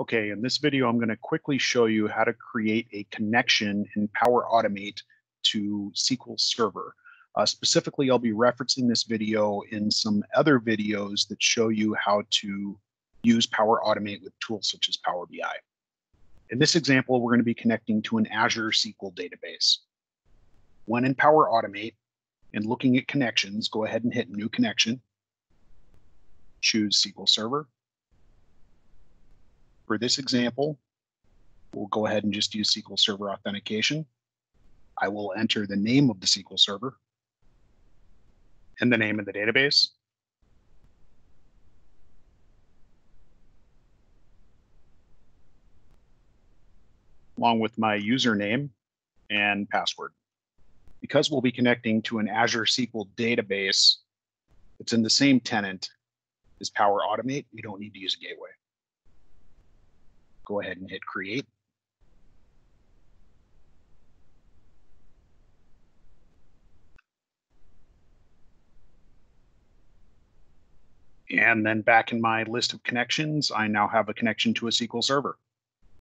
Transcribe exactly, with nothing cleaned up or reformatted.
Okay, in this video, I'm going to quickly show you how to create a connection in Power Automate to S Q L Server. Uh, specifically, I'll be referencing this video in some other videos that show you how to use Power Automate with tools such as Power B I. In this example, we're going to be connecting to an Azure S Q L database. When in Power Automate and looking at connections, go ahead and hit New Connection. Choose S Q L Server. For this example, we'll go ahead and just use S Q L Server authentication. I will enter the name of the S Q L Server and the name of the database. Along with my username and password. Because we'll be connecting to an Azure S Q L database, it's in the same tenant as Power Automate. We don't need to use a gateway. Go ahead and hit create. And then back in my list of connections, I now have a connection to a S Q L Server.